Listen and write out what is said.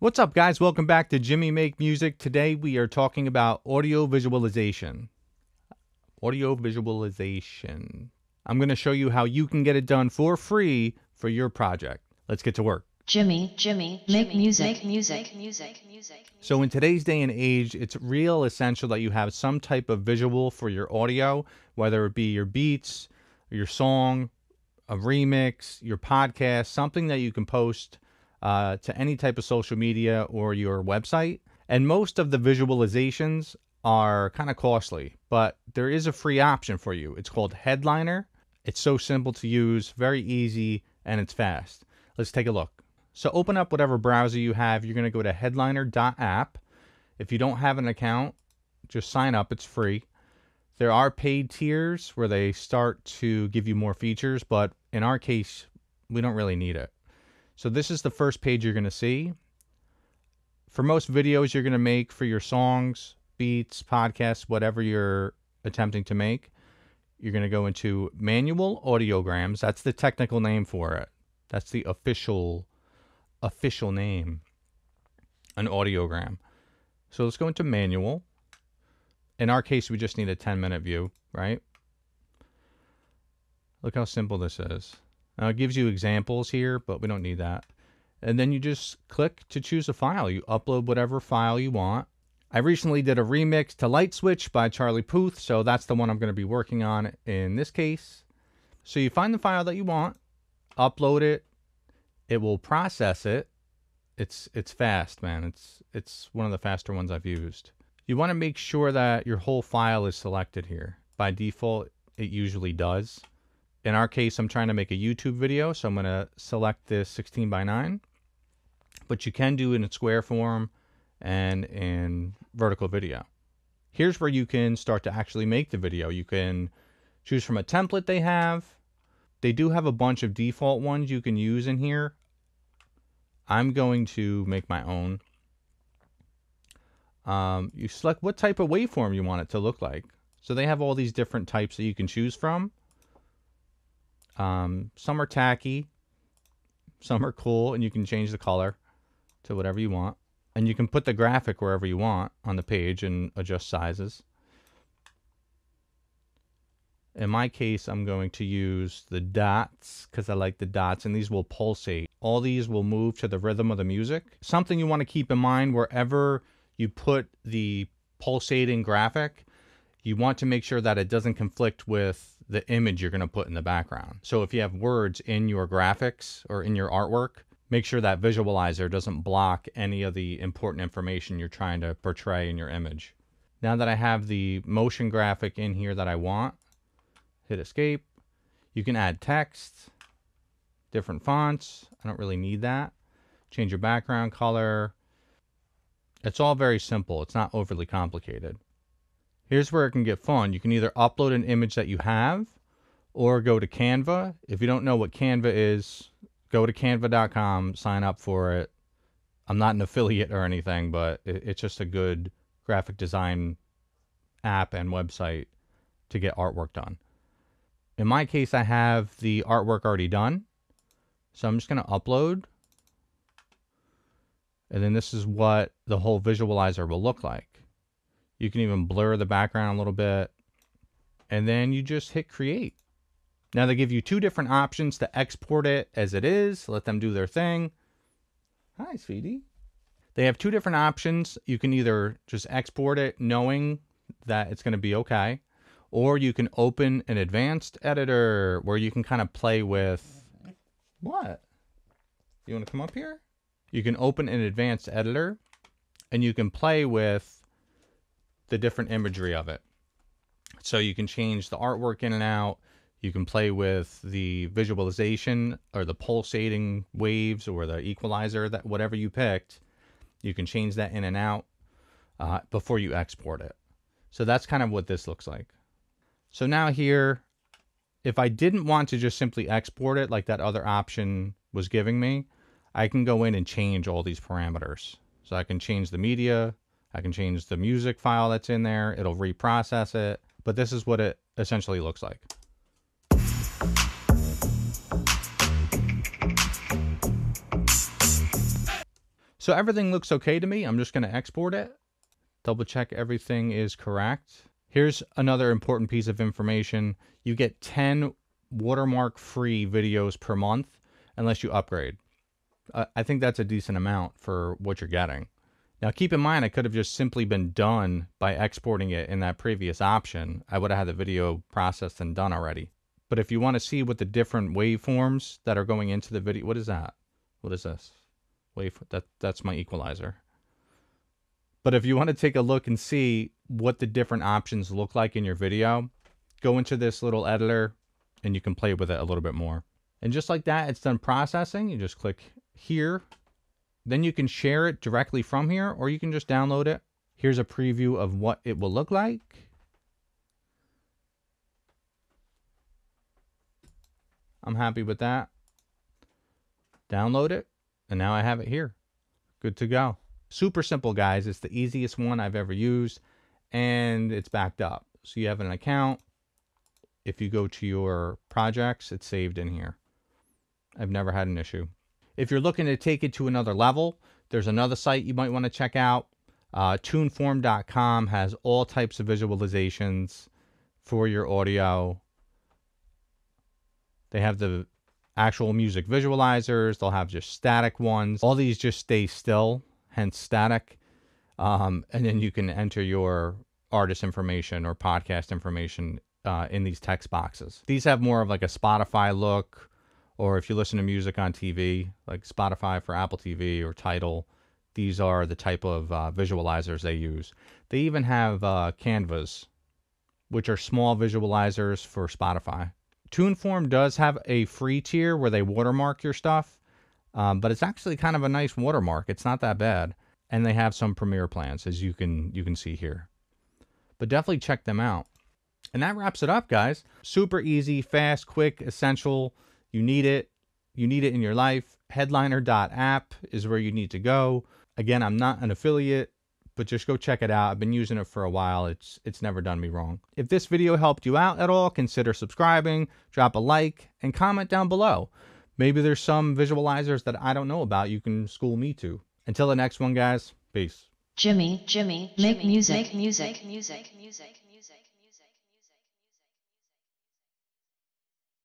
What's up, guys? Welcome back to Jimmy Make Music. Today we are talking about audio visualization. I'm going to show you how you can get it done for free for your project. Let's get to work. Jimmy, make music. So in today's day and age, it's real essential that you have some type of visual for your audio, whether it be your beats, your song, a remix, your podcast, something that you can post to any type of social media or your website. And most of the visualizations are kind of costly, but there is a free option for you. It's called Headliner. It's so simple to use, very easy, and it's fast. Let's take a look. So open up whatever browser you have. You're going to go to headliner.app. If you don't have an account, just sign up. It's free. There are paid tiers where they start to give you more features, but in our case, we don't really need it. So this is the first page you're going to see. For most videos you're going to make for your songs, beats, podcasts, whatever you're attempting to make, you're going to go into manual audiograms. That's the technical name for it. That's the official name, an audiogram. So let's go into manual. In our case, we just need a 10-minute view, right? Look how simple this is. Now it gives you examples here, but we don't need that. And then you just click to choose a file. You upload whatever file you want. I recently did a remix to Light Switch by Charlie Puth, so that's the one I'm going to be working on in this case. So you find the file that you want, upload it, it will process it. It's fast, man. It's one of the faster ones I've used. You want to make sure that your whole file is selected here. By default, it usually does. In our case, I'm trying to make a YouTube video, so I'm going to select this 16:9, but you can do it in square form and in vertical video. Here's where you can start to actually make the video. You can choose from a template they have. They do have a bunch of default ones you can use in here. I'm going to make my own. You select what type of waveform you want it to look like. So they have all these different types that you can choose from. Some are tacky, some are cool, and you can change the color to whatever you want. And you can put the graphic wherever you want on the page and adjust sizes. In my case, I'm going to use the dots because I like the dots, and these will pulsate. All these will move to the rhythm of the music. Something you want to keep in mind wherever you put the pulsating graphic, you want to make sure that it doesn't conflict with the image you're going to put in the background. So if you have words in your graphics or in your artwork, make sure that visualizer doesn't block any of the important information you're trying to portray in your image. Now that I have the motion graphic in here that I want, hit escape. You can add text, different fonts. I don't really need that. Change your background color. It's all very simple. It's not overly complicated. Here's where it can get fun. You can either upload an image that you have or go to Canva. If you don't know what Canva is, go to canva.com, sign up for it. I'm not an affiliate or anything, but it's just a good graphic design app and website to get artwork done. In my case, I have the artwork already done. So I'm just going to upload. And then this is what the whole visualizer will look like. You can even blur the background a little bit, and then you just hit create. Now they give you two different options to export it as it is, let them do their thing. Hi, sweetie. They have two different options. You can either just export it knowing that it's going to be okay, or you can open an advanced editor where you can kind of play with what? You want to come up here? You can open an advanced editor and you can play with the different imagery of it. So you can change the artwork in and out. You can play with the visualization or the pulsating waves or the equalizer, that whatever you picked, you can change that in and out before you export it. So that's kind of what this looks like. So now here, if I didn't want to just simply export it like that other option was giving me, I can go in and change all these parameters. So I can change the media, I can change the music file that's in there. It'll reprocess it. But this is what it essentially looks like. So everything looks okay to me. I'm just going to export it. Double check everything is correct. Here's another important piece of information. You get 10 watermark free videos per month unless you upgrade. I think that's a decent amount for what you're getting. Now keep in mind, I could have just simply been done by exporting it in that previous option. I would have had the video processed and done already. But if you want to see what the different waveforms that are going into the video, what is that? What is this? That's my equalizer. But if you want to take a look and see what the different options look like in your video, go into this little editor and you can play with it a little bit more. And just like that, it's done processing. You just click here. Then you can share it directly from here, or you can just download it. Here's a preview of what it will look like. I'm happy with that. Download it, and now I have it here. Good to go. Super simple, guys. It's the easiest one I've ever used, and it's backed up. So you have an account. If you go to your projects, it's saved in here. I've never had an issue. If you're looking to take it to another level, there's another site you might want to check out. Tuneform.com has all types of visualizations for your audio. They have the actual music visualizers. They'll have just static ones. All these just stay still, hence static. And then you can enter your artist information or podcast information in these text boxes. These have more of like a Spotify look, or if you listen to music on TV, like Spotify for Apple TV or Tidal, these are the type of visualizers they use. They even have Canvas, which are small visualizers for Spotify. Tuneform does have a free tier where they watermark your stuff, but it's actually kind of a nice watermark. It's not that bad. And they have some Premiere plans, as you can see here. But definitely check them out. And that wraps it up, guys. Super easy, fast, quick, essential. You need it. You need it in your life. Headliner.app is where you need to go. Again, I'm not an affiliate, but just go check it out. I've been using it for a while. It's never done me wrong. If this video helped you out at all, consider subscribing, drop a like, and comment down below. Maybe there's some visualizers that I don't know about you can school me to. Until the next one, guys. Peace. Jimmy, make music.